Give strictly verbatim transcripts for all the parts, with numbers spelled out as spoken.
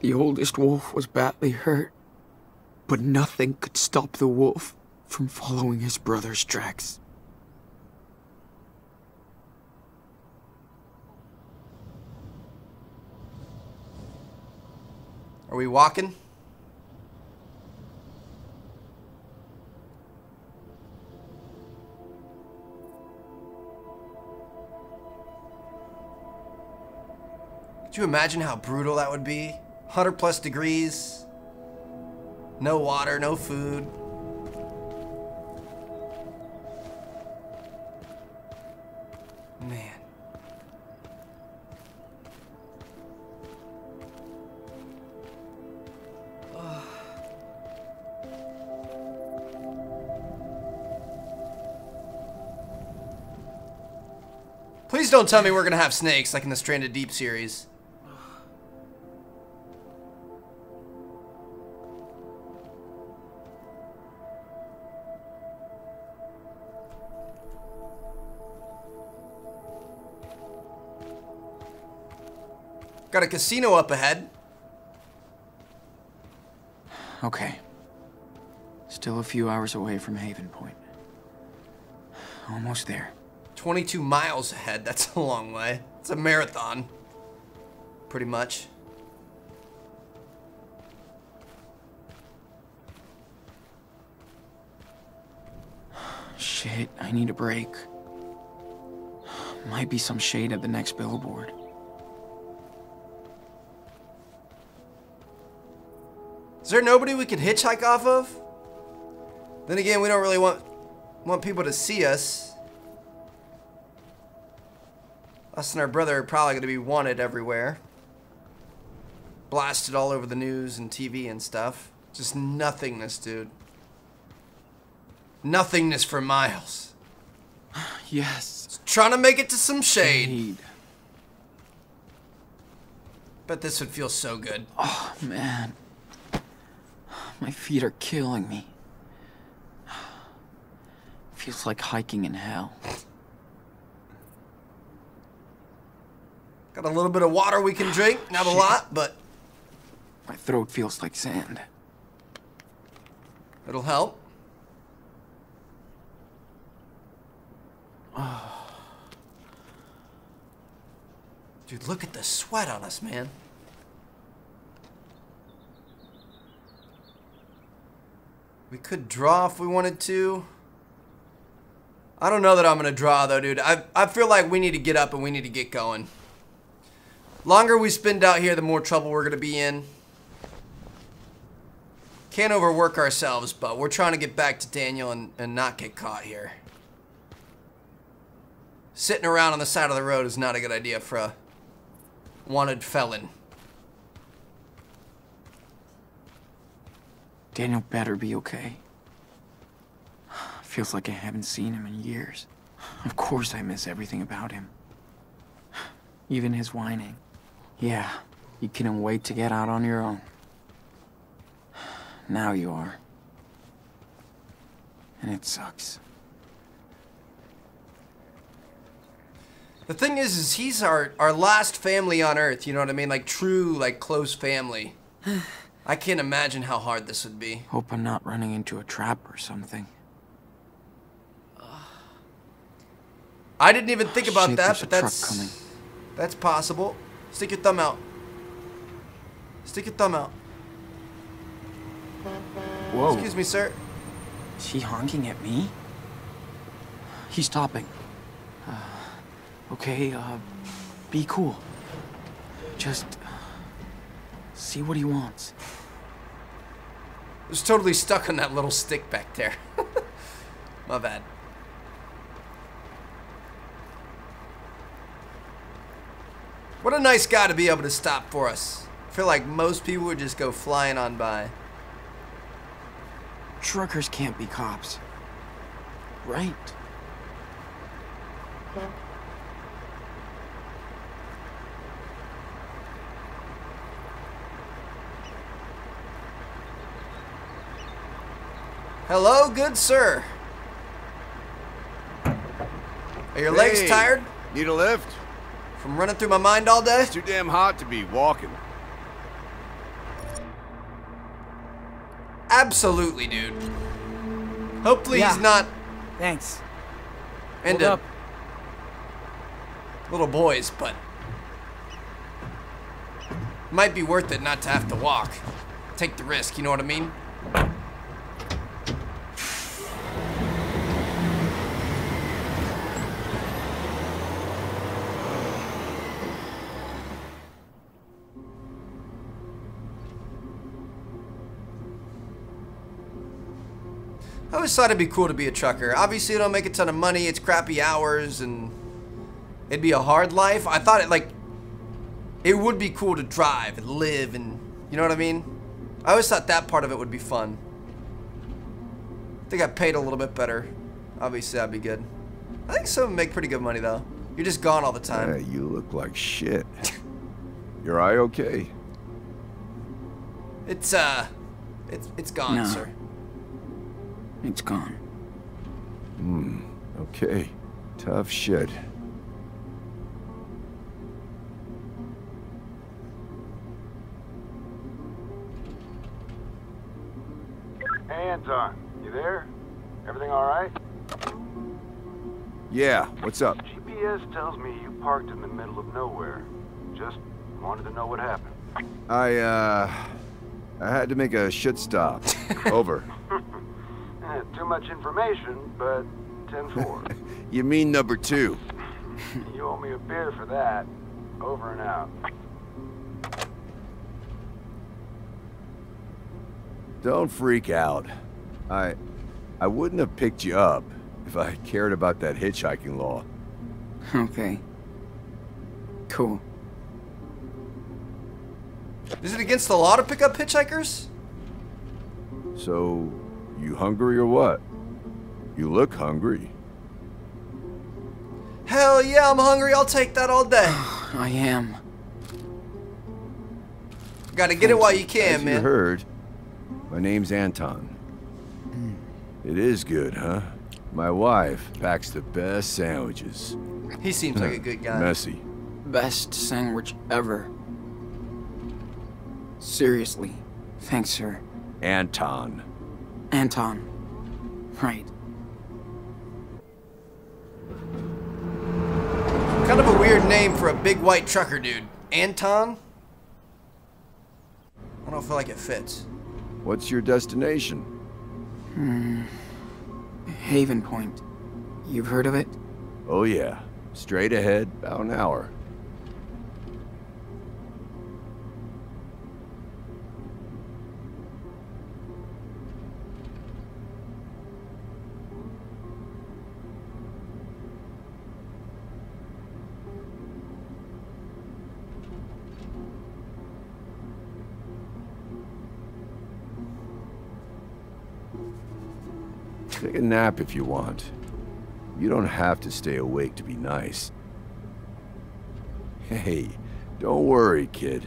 The oldest wolf was badly hurt, but nothing could stop the wolf from following his brother's tracks. Are we walking? Could you imagine how brutal that would be? one hundred plus degrees, no water, no food. Man. Ugh. Please don't tell me we're gonna have snakes like in the Stranded Deep series. Got a casino up ahead. Okay. Still a few hours away from Haven Point. Almost there. twenty-two miles ahead. That's a long way. It's a marathon. Pretty much. Shit, I need a break. Might be some shade at the next billboard. Is there nobody we could hitchhike off of? Then again, we don't really want want people to see us. Us and our brother are probably going to be wanted everywhere. Blasted all over the news and T V and stuff. Just nothingness, dude. Nothingness for miles. Yes. Just trying to make it to some shade. shade. Bet this would feel so good. Oh, man. My feet are killing me. Feels like hiking in hell. Got a little bit of water we can drink, not Shit. a lot, but... My throat feels like sand. It'll help. Oh. Dude, look at the sweat on us, man. We could draw if we wanted to. I don't know that I'm gonna draw though, dude. I, I feel like we need to get up and we need to get going. Longer we spend out here, the more trouble we're gonna be in. Can't overwork ourselves, but we're trying to get back to Daniel and, and not get caught here. Sitting around on the side of the road is not a good idea for a wanted felon. Daniel better be okay. Feels like I haven't seen him in years. Of course I miss everything about him. Even his whining. Yeah, you couldn't wait to get out on your own. Now you are. And it sucks. The thing is, is he's our, our last family on Earth, you know what I mean? Like true, like close family. I can't imagine how hard this would be. Hope I'm not running into a trap or something. I didn't even think about Shit, that, but that's... Coming. That's possible. Stick your thumb out. Stick your thumb out. Whoa. Excuse me, sir. Is he honking at me? He's stopping. Uh, okay, uh, be cool. Just... see what he wants. I was totally stuck on that little stick back there. My bad. What a nice guy to be able to stop for us. I feel like most people would just go flying on by. Truckers can't be cops. Right? Yeah. Hello, good sir. Are your hey, legs tired? Need a lift? From running through my mind all day? It's too damn hot to be walking. Absolutely, dude. Hopefully yeah. he's not. Thanks. End up. Little boys, but might be worth it not to have to walk. Take the risk, you know what I mean? I always thought it'd be cool to be a trucker. Obviously, you don't make a ton of money. It's crappy hours, and it'd be a hard life. I thought it, like, it would be cool to drive and live and, you know what I mean? I always thought that part of it would be fun. I think I paid a little bit better. Obviously, that'd be good. I think some make pretty good money, though. You're just gone all the time. Yeah, you look like shit. Your eye okay? It's, uh, it's, it's gone, no. sir. It's gone. Hmm, okay. Tough shit. Hands on. You there? Everything all right? Yeah, what's up? G P S tells me you parked in the middle of nowhere. Just wanted to know what happened. I, uh... I had to make a shit stop. Over. Too much information, but ten four. You mean number two. You owe me a beer for that. Over and out. Don't freak out. I... I wouldn't have picked you up if I had cared about that hitchhiking law. Okay. Cool. Is it against the law to pick up hitchhikers? So... you hungry or what? You look hungry. Hell yeah, I'm hungry. I'll take that all day. I am. Gotta get it while you can, As man. You heard, my name's Anton. Mm. It is good, huh? My wife packs the best sandwiches. He seems like a good guy. Messy. Best sandwich ever. Seriously. Thanks, sir. Anton. Anton. Right. Kind of a weird name for a big white trucker dude. Anton? I don't feel like it fits. What's your destination? Hmm. Haven Point. You've heard of it? Oh yeah. Straight ahead, about an hour. Take a nap if you want. You don't have to stay awake to be nice. Hey, don't worry, kid.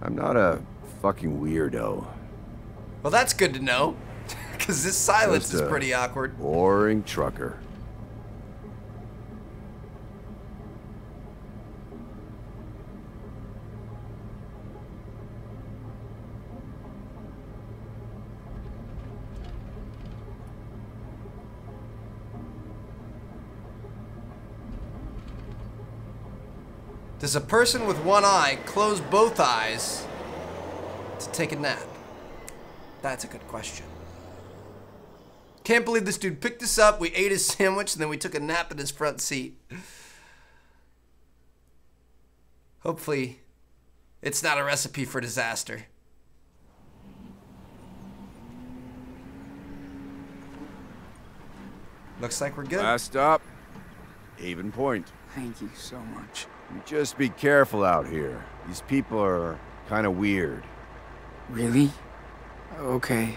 I'm not a fucking weirdo. Well, that's good to know. Because this silence Just is pretty awkward. Boring trucker. Does a person with one eye close both eyes to take a nap? That's a good question. Can't believe this dude picked us up, we ate his sandwich, and then we took a nap in his front seat. Hopefully, it's not a recipe for disaster. Looks like we're good. Last stop, Haven Point. Thank you so much. Just be careful out here. These people are kind of weird. Really? Okay.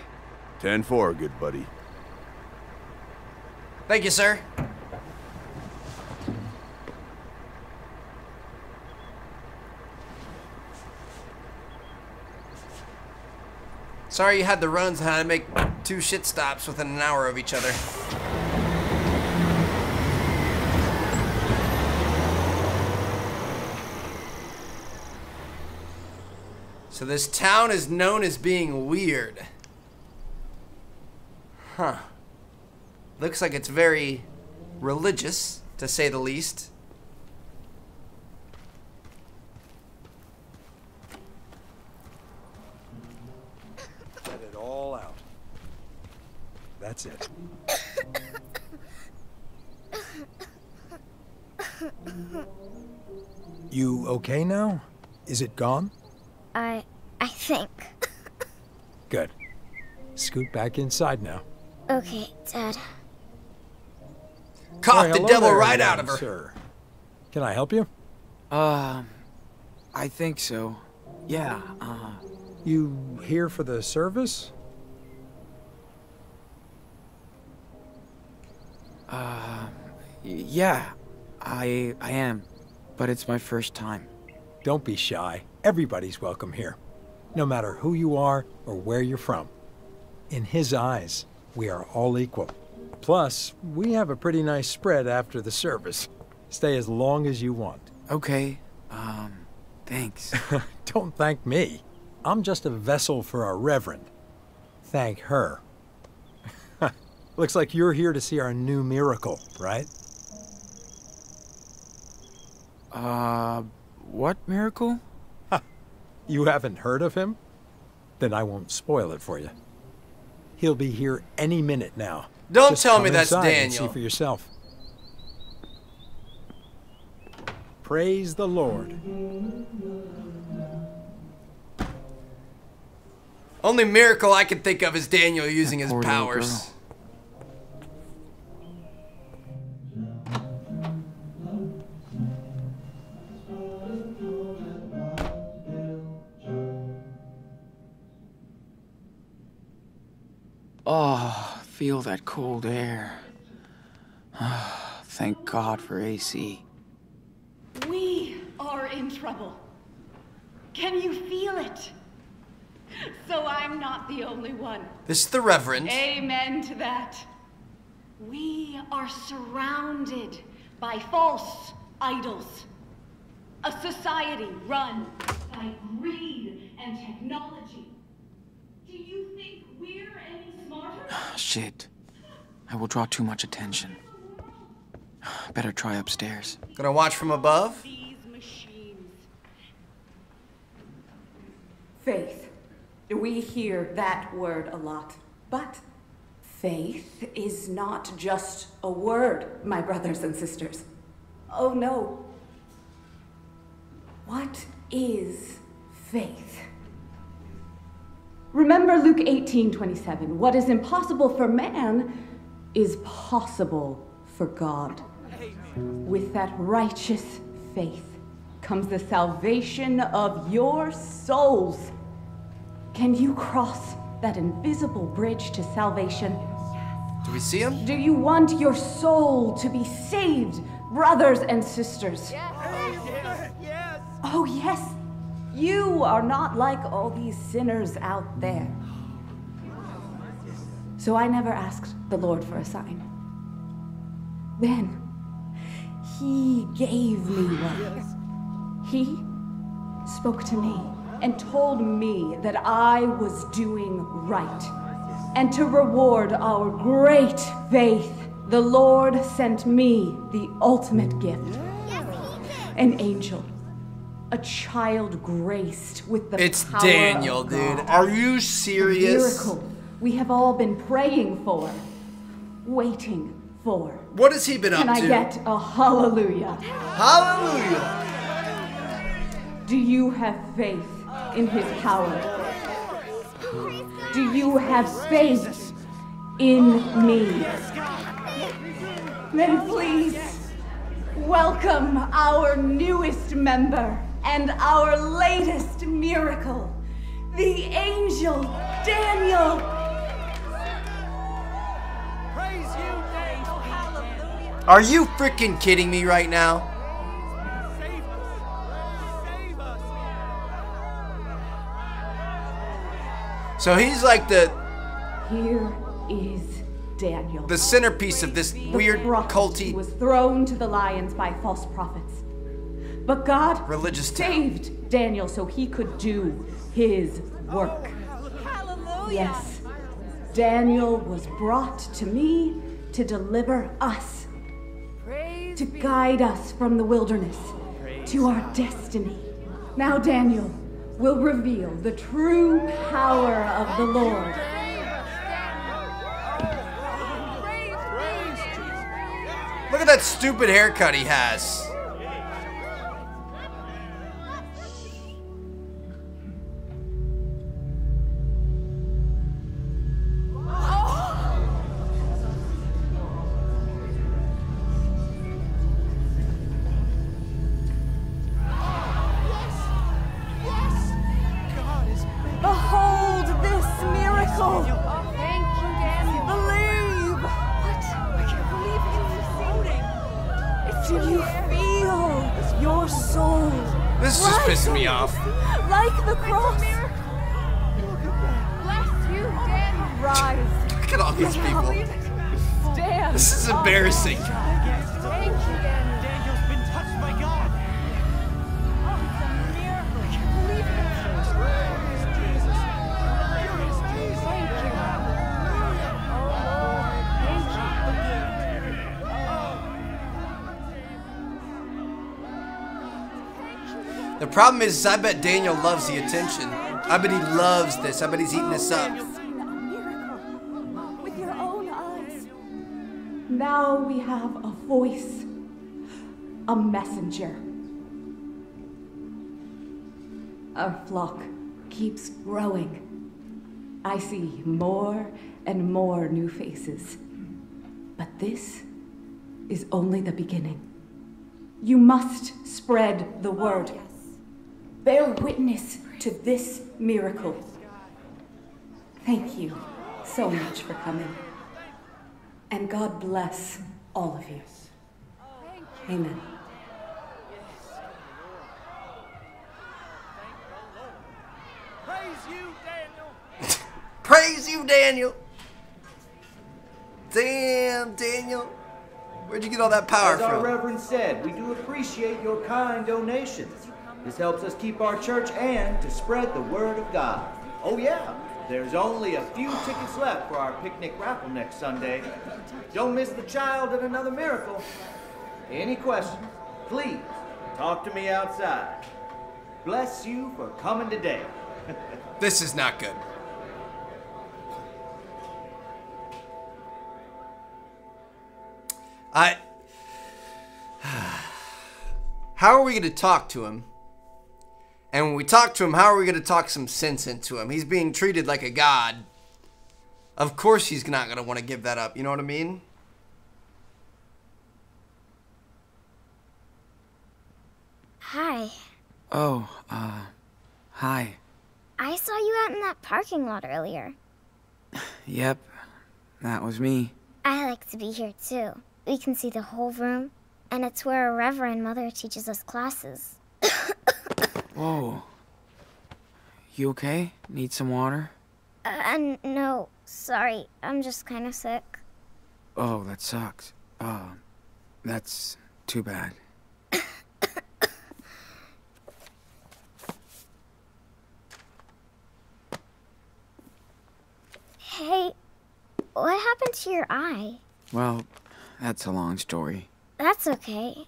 ten four, good buddy. Thank you, sir. Sorry you had the runs and had to make two shit stops within an hour of each other. So this town is known as being weird. Huh. Looks like it's very religious, to say the least. Let it all out. That's it. You okay now? Is it gone? I... I think. Good. Scoot back inside now. Okay, Dad. Cough the devil right out of her. Sir. Can I help you? Uh, I think so. Yeah, uh... You here for the service? Uh... Yeah, I... I am. But it's my first time. Don't be shy. Everybody's welcome here. No matter who you are or where you're from. In his eyes, we are all equal. Plus, we have a pretty nice spread after the service. Stay as long as you want. Okay, um, thanks. Don't thank me. I'm just a vessel for our reverend. Thank her. Looks like you're here to see our new miracle, right? Uh, what miracle? You haven't heard of him? Then I won't spoil it for you. He'll be here any minute now. Don't Just tell me that's Daniel. And see for yourself. Praise the Lord. Only miracle I can think of is Daniel using that his powers. Oh, feel that cold air. Oh, thank God for A C. We are in trouble. Can you feel it? So I'm not the only one. This is the Reverend. Amen to that. We are surrounded by false idols. A society run by greed and technology. Do you think we're any smarter? Shit. I will draw too much attention. Better try upstairs. Gonna watch from above? These machines. Faith. We hear that word a lot. But faith is not just a word, my brothers and sisters. Oh no. What is faith? Remember Luke eighteen twenty-seven. What is impossible for man is possible for God. Amen. With that righteous faith comes the salvation of your souls. Can you cross that invisible bridge to salvation? Yes. Do we see him? Do you want your soul to be saved, brothers and sisters? Yes. Oh, yes. Yes. Oh, yes. You are not like all these sinners out there. So I never asked the Lord for a sign. Then, he gave me one. He spoke to me and told me that I was doing right. And to reward our great faith, the Lord sent me the ultimate gift. An angel. A child graced with the it's power Daniel, of God. Dude. Are you serious? The miracle we have all been praying for, waiting for. What has he been Can up I to? Can I get a hallelujah? Hallelujah! Do you have faith in his power? Do you have faith in me? Then please, welcome our newest member. And our latest miracle, the angel Daniel. Praise you, Daniel. Hallelujah. Are you freaking kidding me right now? Save us. Save us. So he's like the... Here is Daniel. The centerpiece of this weird culty... was thrown to the lions by false prophets. But God Religious saved town. Daniel so he could do his work. Hallelujah. Yes, Daniel was brought to me to deliver us, Praise to guide us from the wilderness Praise to our God. destiny. Now Daniel will reveal the true power of the Lord. Look at that stupid haircut he has. The problem is, is, I bet Daniel loves the attention. I bet he loves this. I bet he's eating this up. With your own eyes. Now we have a voice, a messenger. Our flock keeps growing. I see more and more new faces. But this is only the beginning. You must spread the word. Bear witness to this miracle. Thank you so much for coming. And God bless all of you. Amen. Praise you, Daniel! Praise you, Daniel! Damn, Daniel! Where'd you get all that power from? As our Reverend said, we do appreciate your kind donations. This helps us keep our church and to spread the word of God. Oh yeah, there's only a few tickets left for our picnic raffle next Sunday. Don't miss the child at another miracle. Any questions, please talk to me outside. Bless you for coming today. This is not good. I... How are we going to talk to him? And when we talk to him, how are we going to talk some sense into him? He's being treated like a god. Of course he's not going to want to give that up. You know what I mean? Hi. Oh, uh, hi. I saw you out in that parking lot earlier. Yep, that was me. I like to be here too. We can see the whole room, and it's where our Reverend Mother teaches us classes. Whoa. You okay? Need some water? Uh, no. Sorry. I'm just kind of sick. Oh, that sucks. Uh, that's too bad. Hey, what happened to your eye? Well, that's a long story. That's okay.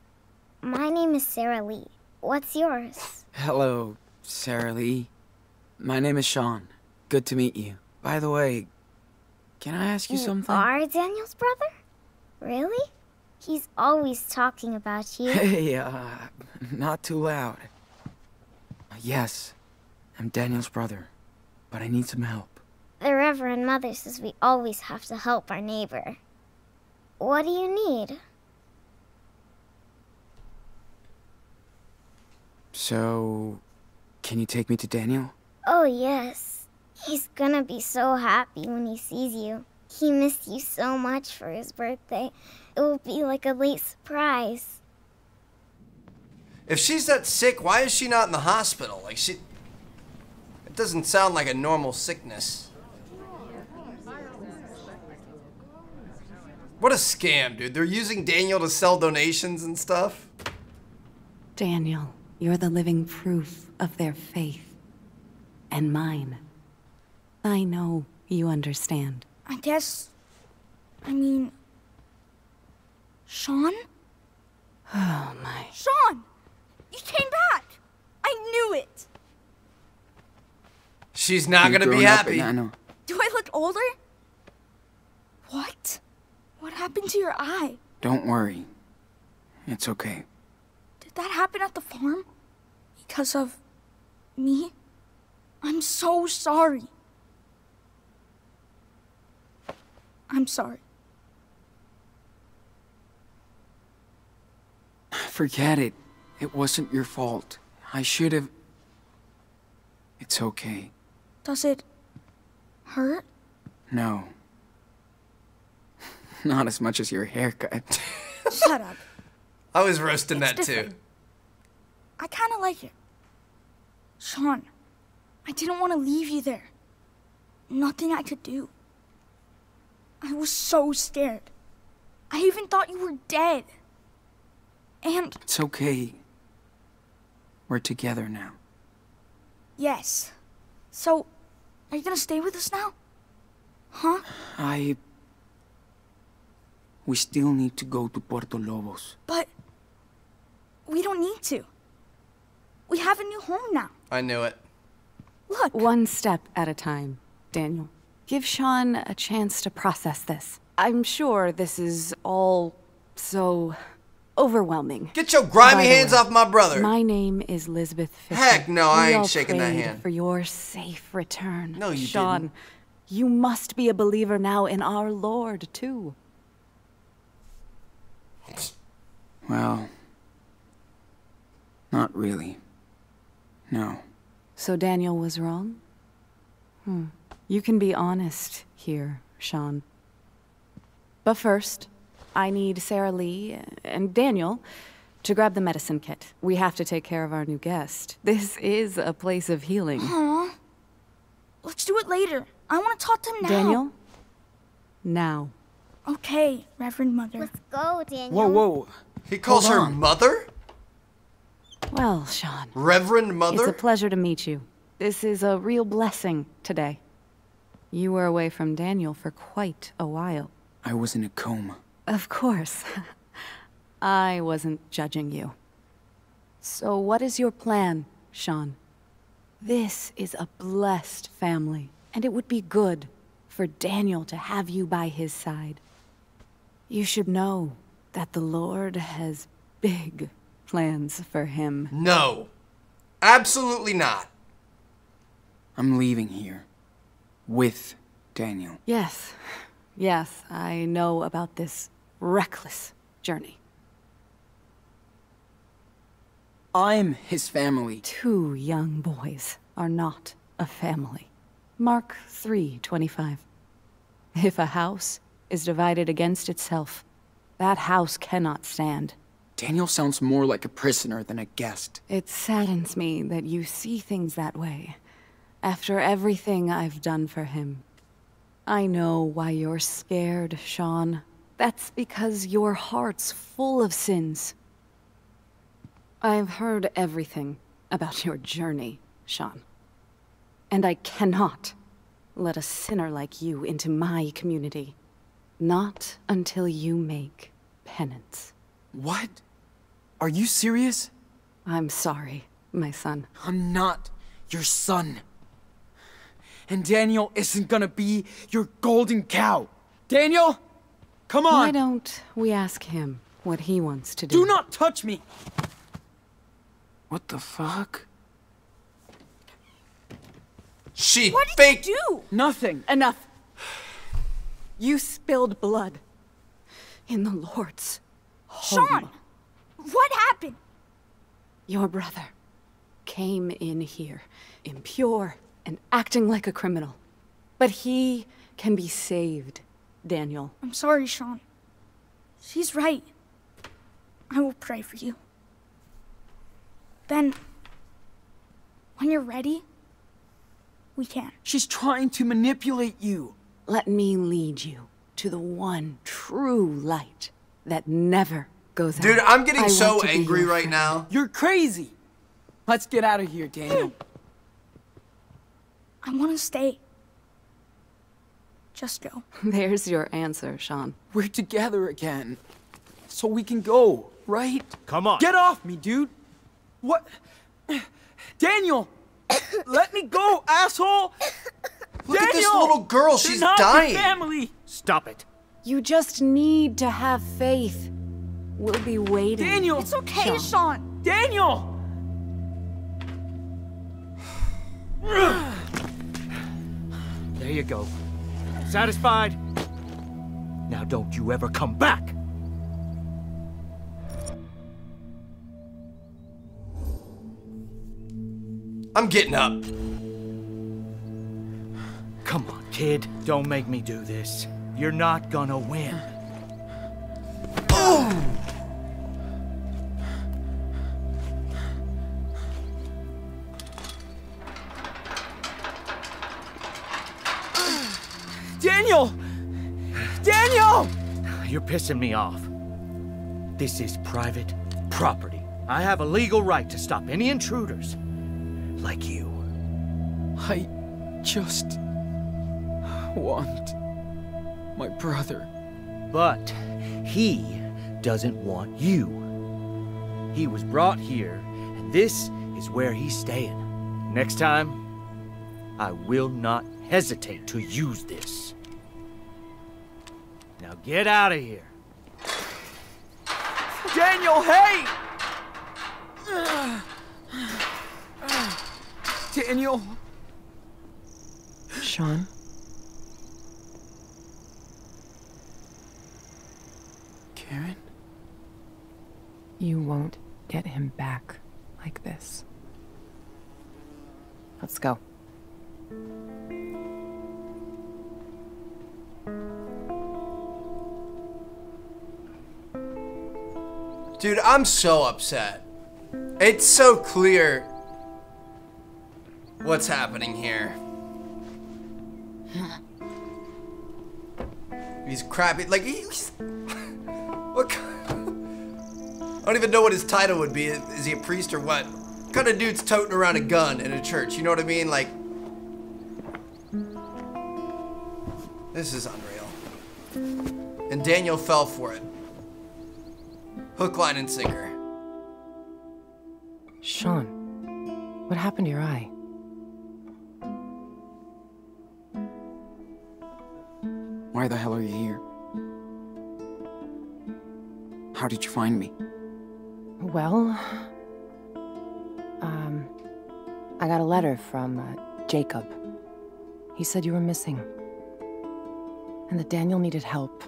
My name is Sarah Lee. What's yours? Hello, Sarah Lee. My name is Sean. Good to meet you. By the way, can I ask you, you something? You are Daniel's brother? Really? He's always talking about you. Hey, uh, not too loud. Yes, I'm Daniel's brother, but I need some help. The Reverend Mother says we always have to help our neighbor. What do you need? So, can you take me to Daniel? Oh, yes. He's gonna be so happy when he sees you. He missed you so much for his birthday. It will be like a late surprise. If she's that sick, why is she not in the hospital? Like, she... It doesn't sound like a normal sickness. What a scam, dude. They're using Daniel to sell donations and stuff. Daniel. You're the living proof of their faith. And mine. I know you understand. I guess, I mean, Sean? Oh, my. Sean! You came back! I knew it! She's not gonna be happy. Do I look older? What? What happened to your eye? Don't worry. It's okay. Did that happen at the farm? Because of me? I'm so sorry. I'm sorry. Forget it. It wasn't your fault. I should have... It's okay. Does it... hurt? No. Not as much as your haircut. Shut up. I was roasting that too. I kind of like it. Sean, I didn't want to leave you there. Nothing I could do. I was so scared. I even thought you were dead. And... It's okay. We're together now. Yes. So, are you gonna stay with us now? Huh? I... We still need to go to Puerto Lobos. But... we don't need to. We have a new home now. I knew it. Look. One step at a time, Daniel. Give Sean a chance to process this. I'm sure this is all so overwhelming. Get your grimy hands off my brother. My name is Elizabeth Fisher. Heck no, I ain't shaking that hand. For your safe return. No, you Sean, didn't. You must be a believer now in our Lord, too. Well, not really. No. So Daniel was wrong? Hmm. You can be honest here, Sean. But first, I need Sarah Lee and Daniel to grab the medicine kit. We have to take care of our new guest. This is a place of healing. Aww. Let's do it later. I want to talk to him now. Daniel? Now. Okay, Reverend Mother. Let's go, Daniel. Whoa, whoa. He calls her mother? Well, Sean. Reverend Mother? It's a pleasure to meet you. This is a real blessing today. You were away from Daniel for quite a while. I was in a coma. Of course. I wasn't judging you. So what is your plan, Sean? This is a blessed family, and it would be good for Daniel to have you by his side. You should know that the Lord has big plans for him. No. Absolutely not. I'm leaving here. With Daniel. Yes. Yes, I know about this reckless journey. I'm his family. Two young boys are not a family. Mark three twenty-five. If a house is divided against itself, that house cannot stand. Daniel sounds more like a prisoner than a guest. It saddens me that you see things that way. After everything I've done for him. I know why you're scared, Sean. That's because your heart's full of sins. I've heard everything about your journey, Sean. And I cannot let a sinner like you into my community. Not until you make penance. What? Are you serious? I'm sorry, my son. I'm not your son. And Daniel isn't gonna be your golden cow. Daniel, come on. Why don't we ask him what he wants to do? Do not touch me. What the fuck? She What did faked you do? Nothing. Enough. You spilled blood in the Lord's home. Sean, what happened? Your brother came in here impure and acting like a criminal. But he can be saved, Daniel. I'm sorry, Sean. She's right. I will pray for you. Then, when you're ready, we can. She's trying to manipulate you. Let me lead you to the one true light that never goes out. Dude, I'm getting so angry right now. You're crazy. Let's get out of here, Daniel. I want to stay. Just go. There's your answer, Sean. We're together again. So we can go, right? Come on. Get off me, dude. What? Daniel! Let me go, asshole! Look Daniel! At this little girl. She's dying. Family. Stop it. You just need to have faith. We'll be waiting. Daniel! It's okay, Sean. Sean. Daniel! There you go. Satisfied? Now don't you ever come back! I'm getting up. Come on, kid. Don't make me do this. You're not gonna win. Oh! Daniel! Daniel! You're pissing me off. This is private property. I have a legal right to stop any intruders. Like you. I just want my brother. But he doesn't want you. He was brought here, and this is where he's staying. Next time, I will not hesitate to use this. Now get out of here. Daniel, hey! Daniel. Sean. Karen? You won't get him back like this. Let's go. Dude, I'm so upset. It's so clear what's happening here. He's crappy. Like, he's... What kind of, I don't even know what his title would be. Is he a priest or what? What kind of dude's toting around a gun in a church? You know what I mean? Like... This is unreal. And Daniel fell for it. Hook, line, and sinker. Sean, what happened to your eye? Why the hell are you here? How did you find me? Well, um, I got a letter from uh, Jacob. He said you were missing. And that Daniel needed help.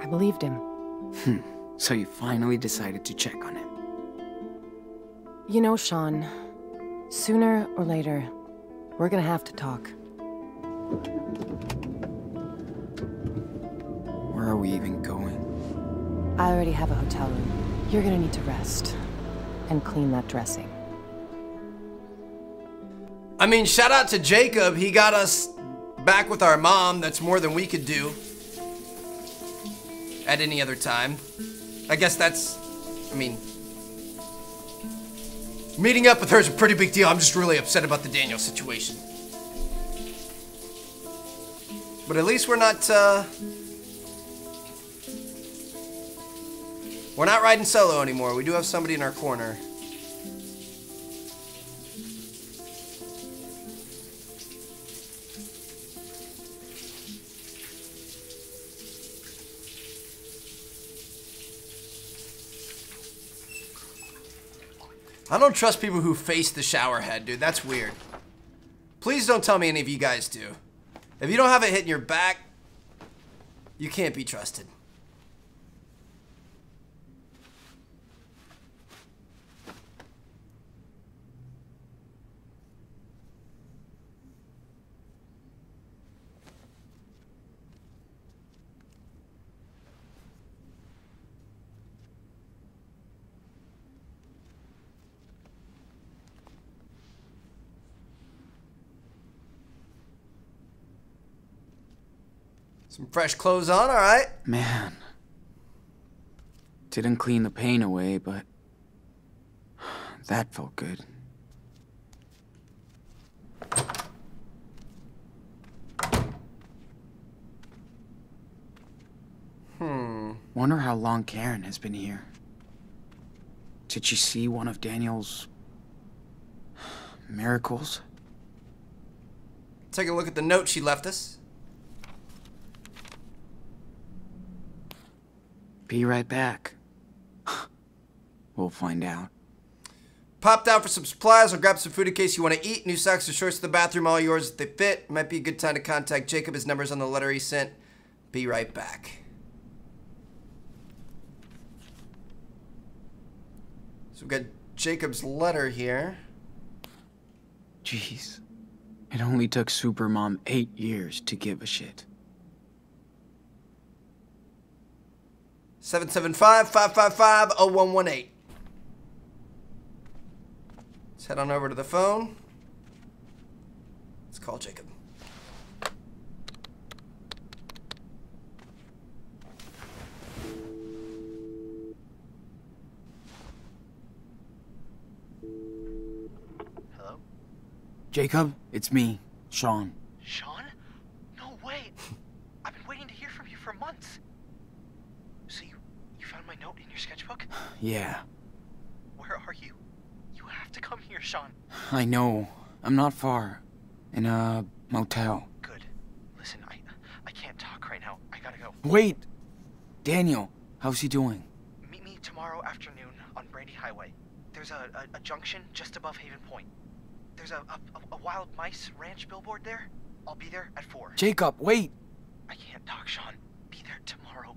I believed him. Hmm. So you finally decided to check on him. You know, Sean, sooner or later, we're gonna have to talk. Where are we even going? I already have a hotel room. You're gonna need to rest and clean that dressing. I mean, shout out to Jacob. He got us back with our mom. That's more than we could do at any other time. I guess that's, I mean, meeting up with her is a pretty big deal. I'm just really upset about the Daniel situation. But at least we're not, uh, we're not riding solo anymore. We do have somebody in our corner. I don't trust people who face the shower head, dude. That's weird. Please don't tell me any of you guys do. If you don't have it hitting your back, you can't be trusted. Some fresh clothes on, all right. Man. Didn't clean the pain away, but that felt good. Wonder how long Karen has been here. Did she see one of Daniel's miracles? Take a look at the note she left us. Be right back. We'll find out. Pop down for some supplies or grab some food in case you want to eat. New socks or shorts to the bathroom, all yours if they fit. Might be a good time to contact Jacob. His number's on the letter he sent. Be right back. So we've got Jacob's letter here. Jeez. It only took Supermom eight years to give a shit. seven seven five, five five five, zero one one eight. Let's head on over to the phone. Let's call Jacob. Hello? Jacob, it's me, Sean. Sean? No way! I've been waiting to hear from you for months. So you, you found my note in your sketchbook? Yeah. Where are you? Come here, Sean. I know. I'm not far. In a motel. Good. Listen, I I can't talk right now. I gotta go. Wait! Daniel, how's he doing? Meet me tomorrow afternoon on Brandy Highway. There's a, a, a junction just above Haven Point. There's a, a, a wild mice ranch billboard there. I'll be there at four. Jacob, wait! I can't talk, Sean. Be there tomorrow.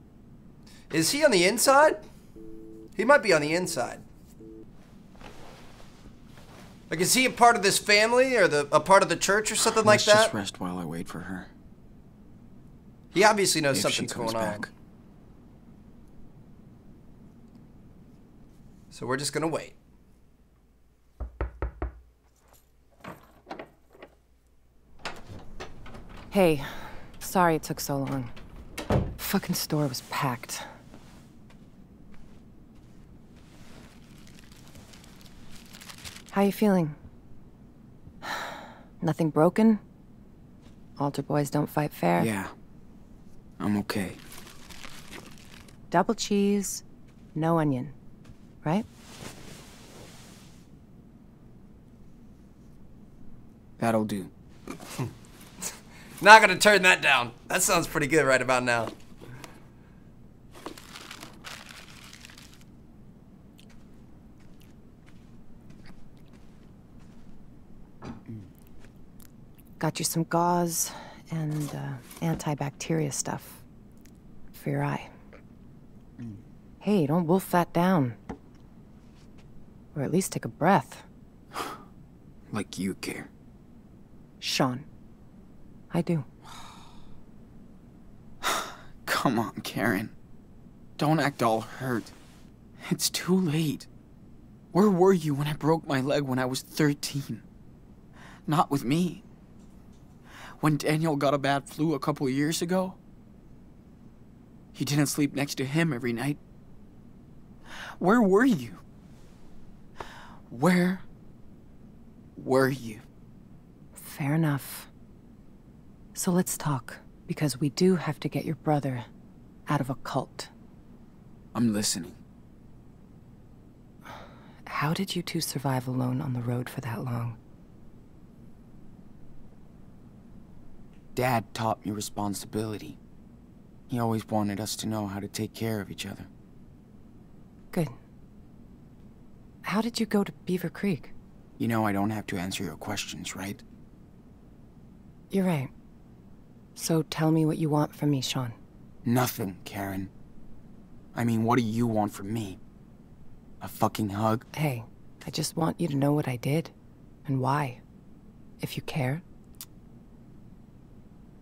Is he on the inside? He might be on the inside. Like, is he a part of this family, or the a part of the church, or something like that? Let's just rest while I wait for her. He obviously knows something's going on. So we're just gonna wait. Hey, sorry it took so long. The fucking store was packed. How you feeling? Nothing broken? Altar boys don't fight fair? Yeah. I'm okay. Double cheese, no onion, right? That'll do. Not gonna turn that down. That sounds pretty good right about now. Got you some gauze and uh, antibacteria stuff for your eye. Mm. Hey, don't wolf that down. Or at least take a breath. Like you care. Sean, I do. Come on, Karen. Don't act all hurt. It's too late. Where were you when I broke my leg when I was thirteen? Not with me. When Daniel got a bad flu a couple years ago, you didn't sleep next to him every night. Where were you? Where were you? Fair enough. So let's talk, because we do have to get your brother out of a cult. I'm listening. How did you two survive alone on the road for that long? Dad taught me responsibility. He always wanted us to know how to take care of each other. Good. How did you go to Beaver Creek? You know I don't have to answer your questions, right? You're right. So tell me what you want from me, Sean. Nothing, Karen. I mean, what do you want from me? A fucking hug? Hey, I just want you to know what I did. And why. If you care.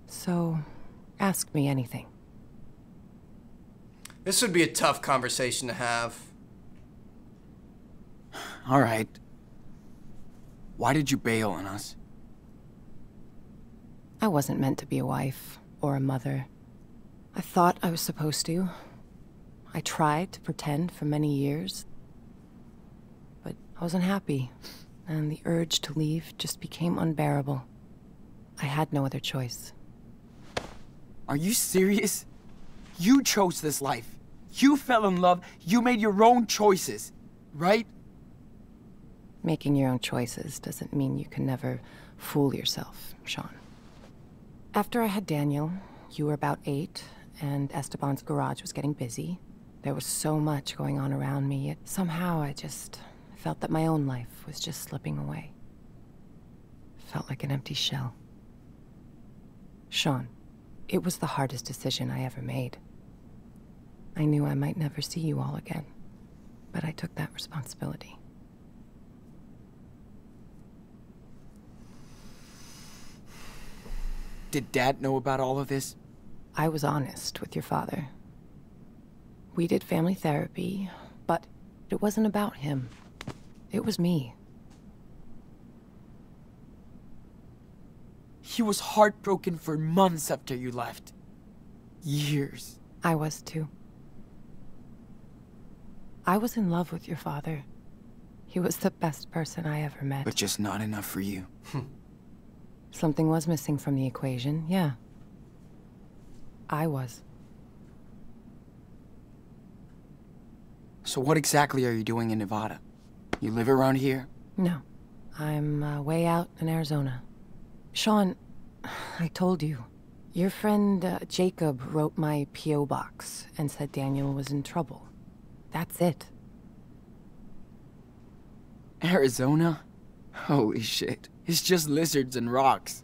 So, ask me anything. This would be a tough conversation to have. All right. Why did you bail on us? I wasn't meant to be a wife or a mother. I thought I was supposed to. I tried to pretend for many years. But I wasn't happy, and the urge to leave just became unbearable. I had no other choice. Are you serious? You chose this life. You fell in love, you made your own choices, right? Making your own choices doesn't mean you can never fool yourself, Sean. After I had Daniel, you were about eight, and Esteban's garage was getting busy. There was so much going on around me, yet somehow I just felt that my own life was just slipping away. Felt like an empty shell. Sean, it was the hardest decision I ever made. I knew I might never see you all again, but I took that responsibility. Did Dad know about all of this? I was honest with your father. We did family therapy, but it wasn't about him. It was me. He was heartbroken for months after you left. Years. I was too. I was in love with your father. He was the best person I ever met. But just not enough for you. Something was missing from the equation, yeah. I was. So what exactly are you doing in Nevada? You live around here? No. I'm uh, way out in Arizona. Sean, I told you. Your friend uh, Jacob wrote my P O box and said Daniel was in trouble. That's it. Arizona? Holy shit. It's just lizards and rocks.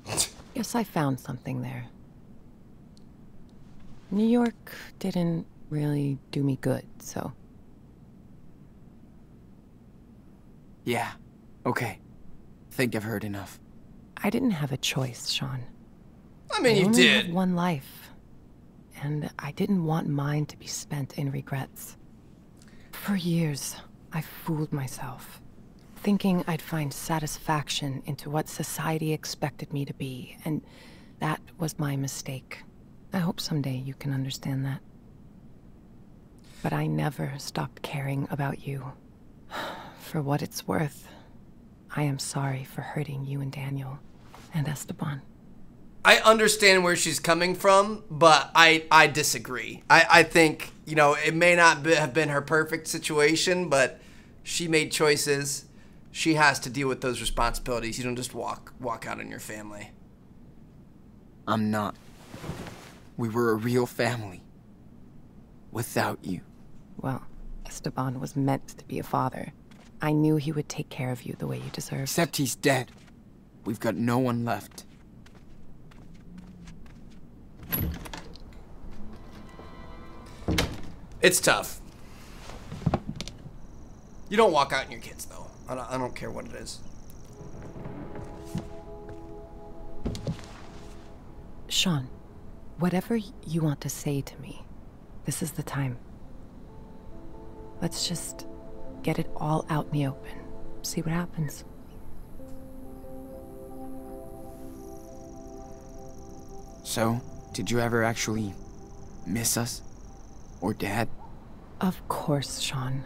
Yes, I found something there. New York didn't really do me good, so... Yeah, okay. Think I've heard enough. I didn't have a choice, Sean. I mean, I you only did. Had one life, and I didn't want mine to be spent in regrets. For years, I fooled myself, thinking I'd find satisfaction into what society expected me to be, and that was my mistake. I hope someday you can understand that. But I never stopped caring about you. For what it's worth, I am sorry for hurting you and Daniel and Esteban. I understand where she's coming from, but I, I disagree. I, I think, you know, it may not be, have been her perfect situation, but she made choices. She has to deal with those responsibilities. You don't just walk, walk out on your family. I'm not. We were a real family. Without you. Well, Esteban was meant to be a father. I knew he would take care of you the way you deserved. Except he's dead. We've got no one left. It's tough. You don't walk out on your kids, though. I don't, I don't care what it is. Sean, whatever you want to say to me, this is the time. Let's just... get it all out in the open. See what happens. So, did you ever actually miss us? Or Dad? Of course, Sean.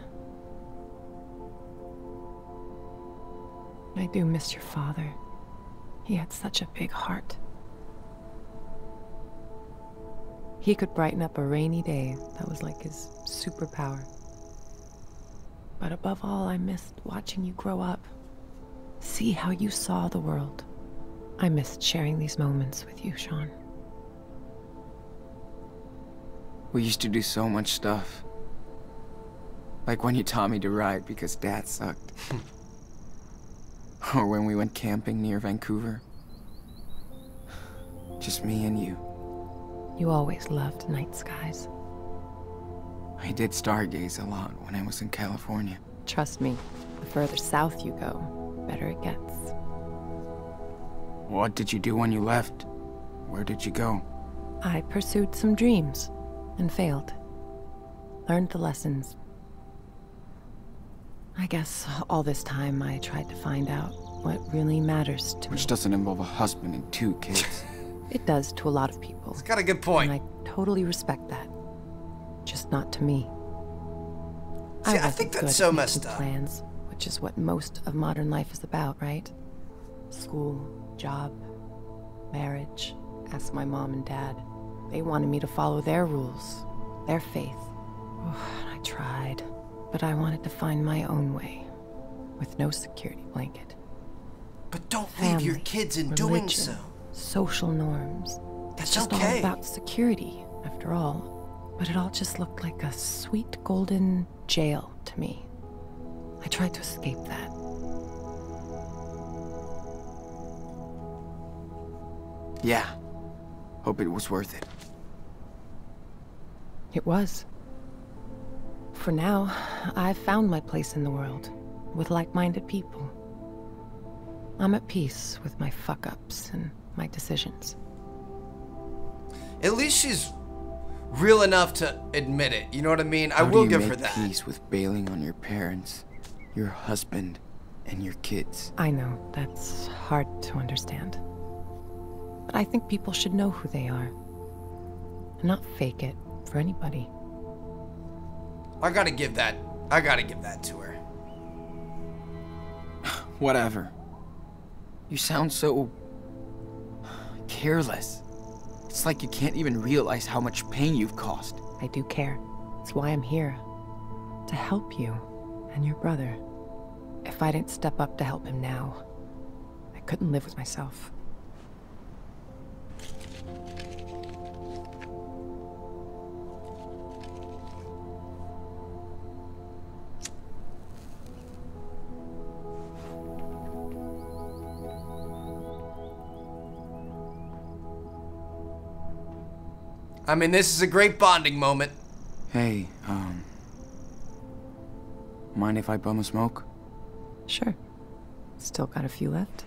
I do miss your father. He had such a big heart. He could brighten up a rainy day. That was like his superpower. But above all, I missed watching you grow up. See how you saw the world. I missed sharing these moments with you, Sean. We used to do so much stuff. Like when you taught me to ride because Dad sucked. Or when we went camping near Vancouver. Just me and you. You always loved night skies. I did stargaze a lot when I was in California. Trust me, the further south you go, the better it gets. What did you do when you left? Where did you go? I pursued some dreams and failed. Learned the lessons. I guess all this time I tried to find out what really matters to me. Which doesn't involve a husband and two kids. It does to a lot of people. It's got a good point. And I totally respect that. Just not to me. See, I, I think that's so messed up. Plans, which is what most of modern life is about, right? School, job, marriage. Ask my mom and dad. They wanted me to follow their rules, their faith, I tried, but I wanted to find my own way, with no security blanket. But don't Family, leave your kids in religion, doing so. Social norms. That's just okay. All about security, after all. But it all just looked like a sweet golden jail to me. I tried to escape that. Yeah. Hope it was worth it. It was. For now, I've found my place in the world, with like-minded people. I'm at peace with my fuck-ups and my decisions. At least she's real enough to admit it, you know what I mean? I will give her that. How do you make peace with bailing on your parents, your husband, and your kids? I know, that's hard to understand. But I think people should know who they are, and not fake it for anybody. I gotta give that, I gotta give that to her. Whatever. You sound so careless. It's like you can't even realize how much pain you've caused. I do care. That's why I'm here. To help you and your brother. If I didn't step up to help him now, I couldn't live with myself. I mean, this is a great bonding moment. Hey, um... mind if I bum a smoke? Sure. Still got a few left.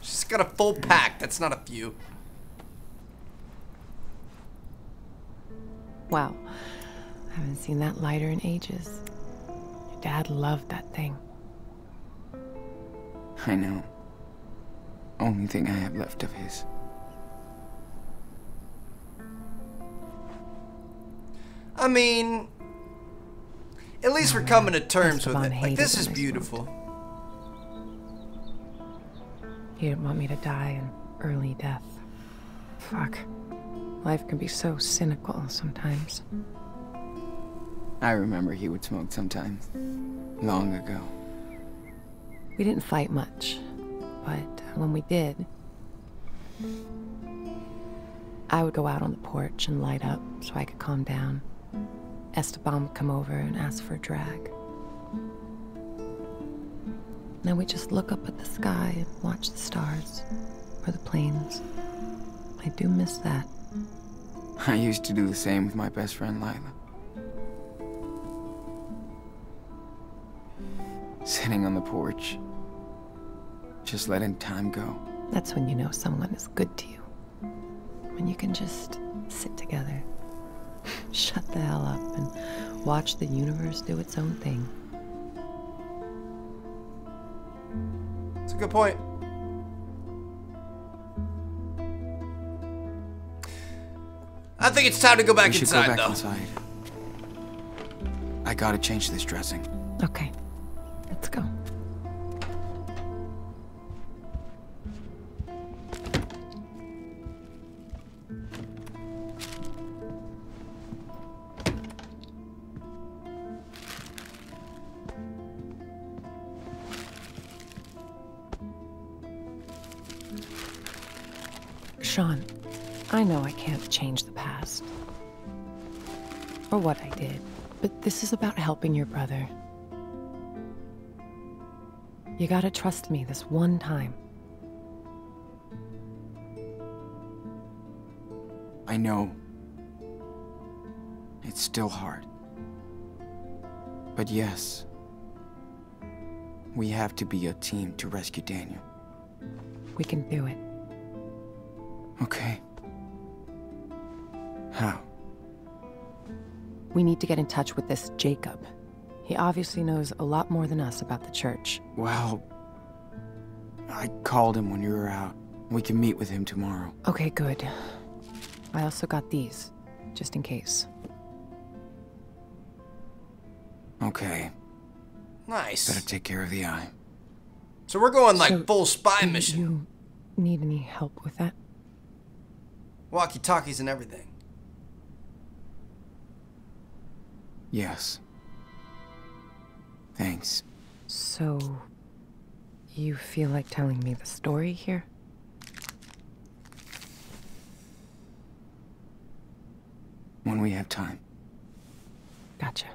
She's got a full pack. That's not a few. Wow. I haven't seen that lighter in ages. Your dad loved that thing. I know. Only thing I have left of his. I mean, at least we're coming to terms with it. Like, this is beautiful. He didn't want me to die an early death. Fuck. Life can be so cynical sometimes. I remember he would smoke sometimes. Long ago. We didn't fight much. But when we did, I would go out on the porch and light up so I could calm down. Esteban would come over and ask for a drag. Then we'd just look up at the sky and watch the stars, or the planes. I do miss that. I used to do the same with my best friend, Lila. Sitting on the porch. Just letting time go. That's when you know someone is good to you. When you can just sit together, shut the hell up, and watch the universe do its own thing. That's a good point. I think it's time to go back we inside, go back though. Inside. I gotta change this dressing. Okay, let's go. Sean, I know I can't change the past, or what I did, but this is about helping your brother. You gotta trust me this one time. I know. It's still hard. But yes, we have to be a team to rescue Daniel. We can do it. Okay. How? We need to get in touch with this Jacob. He obviously knows a lot more than us about the church. Well, I called him when you were out. We can meet with him tomorrow. Okay, good. I also got these, just in case. Okay. Nice. Better take care of the eye. So we're going like so full spy mission. You need any help with that? Walkie-talkies and everything. Yes. Thanks. So, you feel like telling me the story here? When we have time. Gotcha.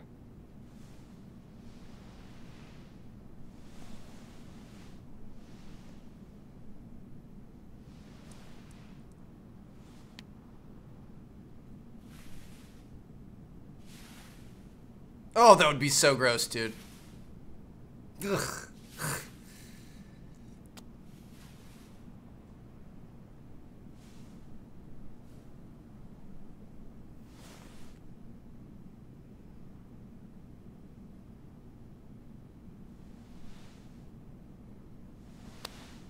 Oh, that would be so gross, dude. Ugh.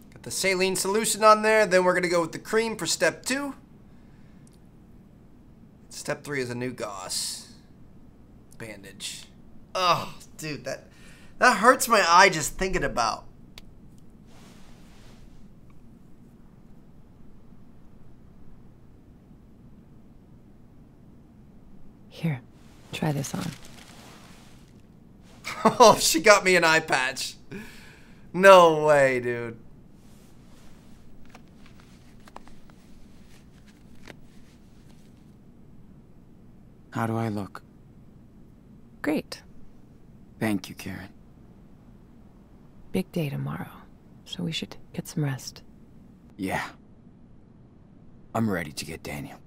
Got the saline solution on there, then we're gonna go with the cream for step two. Step three is a new gauze. Bandage. Oh, dude, that that hurts my eye just thinking about. Here, try this on. Oh, she got me an eye patch. No way, dude. How do I look? Great. Thank you, Karen. Big day tomorrow, so we should get some rest. Yeah. I'm ready to get Daniel.